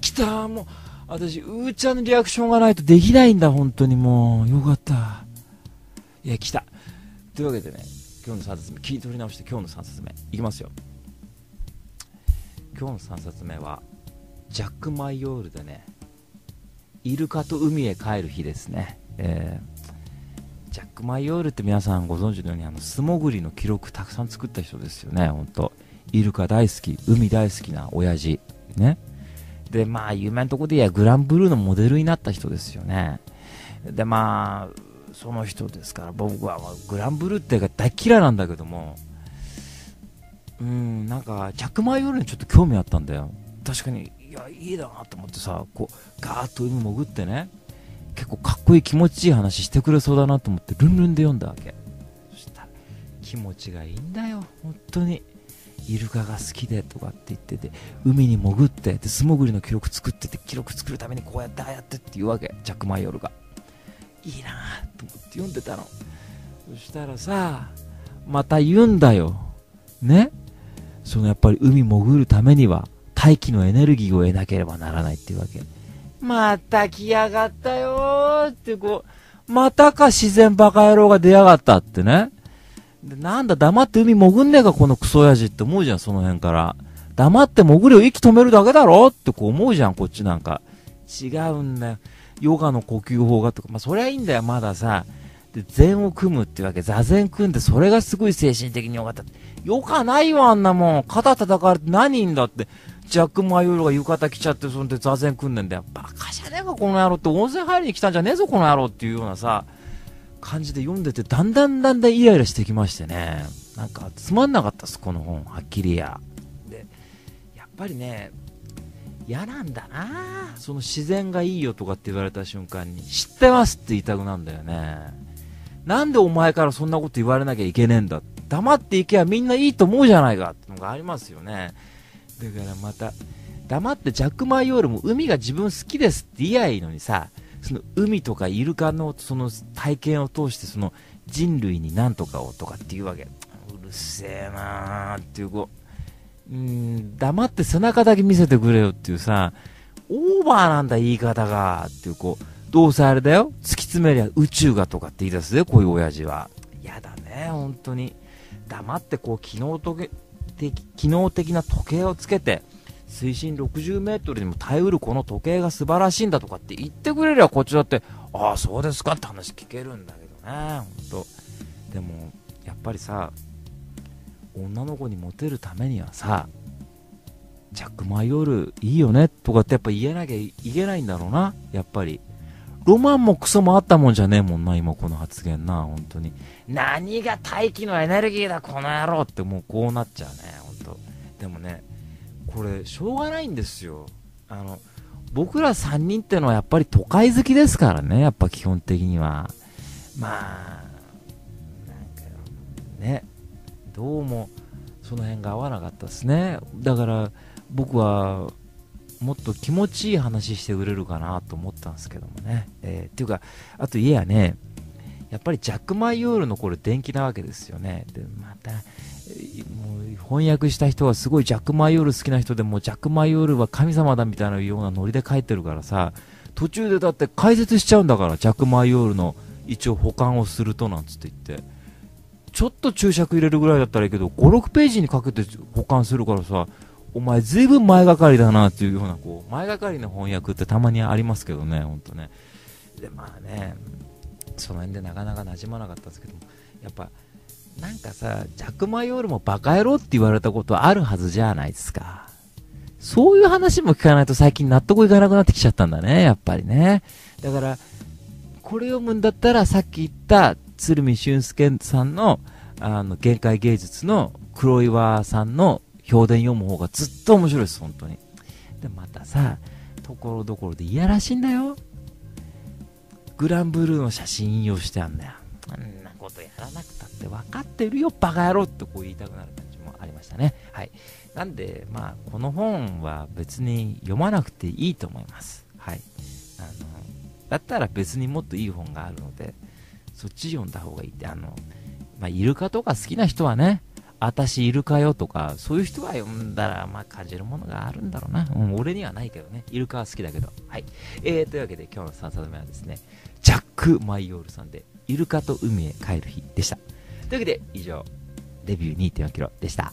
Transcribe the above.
来た。もう私うーちゃんのリアクションがないとできないんだ、本当に。もうよかった。いや来た。というわけでね、今日の3冊目聞い取り直して、今日の3冊目いきますよ。今日の3冊目はジャック・マイオールでね、イルカと海へ帰る日ですね。ジャック・マイオールって皆さんご存知のように、素潜りの記録たくさん作った人ですよね。ほんとイルカ大好き、海大好きな親父ね。でまあ有名なとこで言えばグランブルーのモデルになった人ですよね。でまあその人ですから、僕はグランブルーって大嫌いなんだけども、なんかジャック・マイオールにちょっと興味あったんだよ。確かにいやいいだなと思ってさ、こうガーッと海潜ってね、結構かっこいい気持ちいい話してくれそうだなと思ってルンルンで読んだわけ。そしたら気持ちがいいんだよ、本当に。イルカが好きでとかって言ってて、海に潜ってで素潜りの記録作ってて、記録作るためにこうやってああやってって言うわけ、ジャック・マイオールが。いいなと思って読んでたの。そしたらさ、また言うんだよね。そのやっぱり海潜るためには大気のエネルギーを得なければならないっていうわけ。また来やがったよーって、こうまたか自然バカ野郎が出やがったってね。でなんだ黙って海潜んねえかこのクソ親父って思うじゃん、その辺から。黙って潜りを息止めるだけだろってこう思うじゃん、こっちなんか。違うんだよ、ヨガの呼吸法がとか。まあそりゃいいんだよ、まださ。で禅を組むってわけ、座禅組んで、それがすごい精神的によかった。よかないわあんなもん、肩叩かれて何いいんだって。ジャック・マイオールが浴衣着ちゃって、そんで座禅組んでんだよ。バカじゃねえかこの野郎って、温泉入りに来たんじゃねえぞこの野郎っていうようなさ感じで読んでて、だんだんイライラしてきましてね。なんかつまんなかったです、この本、はっきりや。でやっぱりね、嫌なんだな、その自然がいいよとかって言われた瞬間に知ってますって言いたくなんだよね。なんでお前からそんなこと言われなきゃいけねえんだ、黙っていけばみんないいと思うじゃないかってのがありますよね。だからまた黙ってジャック・マイオールも海が自分好きですって言いやいいのにさ、その海とかイルカのその体験を通して、その人類に何とかをとかっていうわけ。うるせえなーっていう、こう黙って背中だけ見せてくれよっていうさ、オーバーなんだ言い方がっていう、こうどうせあれだよ、突き詰めりゃ宇宙がとかって言い出すね、こういう親父は。やだね本当に。黙ってこう機能的な時計をつけて、水深 60m にも耐えうるこの時計が素晴らしいんだとかって言ってくれれば、こっちだってああそうですかって話聞けるんだけどね、ほんと。でもやっぱりさ、女の子にモテるためにはさ、ジャック・マイオールいいよねとかってやっぱ言えなきゃいけないんだろうな。やっぱりロマンもクソもあったもんじゃねえもんな、今この発言な、本当に。何が大気のエネルギーだこの野郎って、もうこうなっちゃうね、本当。でもね、これしょうがないんですよ。僕ら3人ってのはやっぱり都会好きですからね、やっぱ基本的には。まあなんかね、どうもその辺が合わなかったですね。だから僕はもっと気持ちいい話してくれるかなと思ったんですけどもね。っていうか、あといえやね、やっぱりジャック・マイオールのこれ伝記なわけですよね。でまたもう翻訳した人はすごいジャック・マイオール好きな人で、もうジャック・マイオールは神様だみたいなようなノリで書いてるからさ、途中でだって解説しちゃうんだから、ジャック・マイオールの一応保管をするとなんつって言って、ちょっと注釈入れるぐらいだったらいいけど、5、6ページにかけて保管するからさ、お前ずいぶん前がかりだなっていうような、こう前がかりの翻訳ってたまにありますけどね、ほんとね。でまあね、その辺でなかなか馴染まなかったんですけども、やっぱなんかさ、ジャック・マイオールもバカ野郎って言われたことあるはずじゃないですか。そういう話も聞かないと最近納得いかなくなってきちゃったんだね、やっぱりね。だからこれ読むんだったら、さっき言った鶴見俊介さんの限界芸術の黒岩さんの評伝読む方がずっと面白いです、本当に。でまたさ、ところどころでいやらしいんだよ。グランブルーの写真引用してあんだよ。あんなことやらなくたって分かってるよバカ野郎ってこう言いたくなる感じもありましたね。はい。なんでまあこの本は別に読まなくていいと思います。はい。だったら別にもっといい本があるので、そっち読んだ方がいいって。まあイルカとか好きな人はね、私いるかよとか、そういう人が読んだら、まあ、感じるものがあるんだろうな。うん、俺にはないけどね。イルカは好きだけど。はい。というわけで今日の3冊目はですね、ジャック・マイオールさんで、イルカと海へ帰る日でした。というわけで、以上、レビュー 2.4 キロでした。